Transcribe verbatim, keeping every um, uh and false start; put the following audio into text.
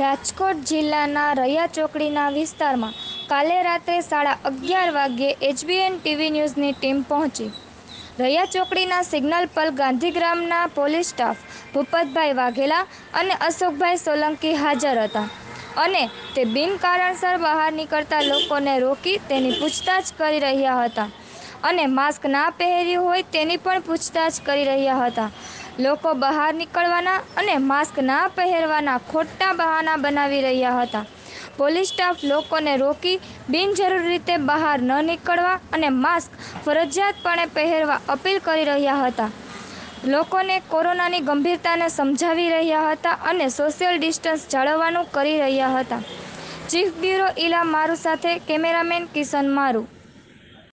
રાજકોટ જિલ્લાના રૈયા ચોકડીના વિસ્તારમાં કાલે રાત્રે સાડા અગિયાર વાગ્યે એચ બી એન ટીવી ન્યૂઝની ટીમ પહોંચી। રૈયા ચોકડીના સિગ્નલ પર ગાંધીગ્રામના પોલીસ સ્ટાફ ભૂપત ભાઈ વાઘેલા અને અશોક ભાઈ સોલંકી હાજર હતા અને તે બિનકારણસર બહાર નીકળતા લોકોને રોકી તેની પૂછતાછ કરી રહ્યા હતા અને માસ્ક ના પહેર્યું હોય તેની પણ પૂછતાછ કરી રહ્યા હતા। લોકો બહાર નીકળવાના અને માસ્ક ના પહેરવાના ખોટા બહાના બનાવી રહ્યા હતા। પોલીસ સ્ટાફ લોકોને રોકી બિનજરૂરી રીતે બહાર ન નીકળવા અને માસ્ક ફરજિયાતપણે પહેરવા અપીલ કરી રહ્યા હતા। લોકોને કોરોનાની ગંભીરતાને સમજાવી રહ્યા હતા અને સોશિયલ ડિસ્ટન્સ જાળવવાનું કરી રહ્યા હતા। ચીફ બ્યુરો ઈલા મારુ સાથે કેમેરામેન કિસન મારુ।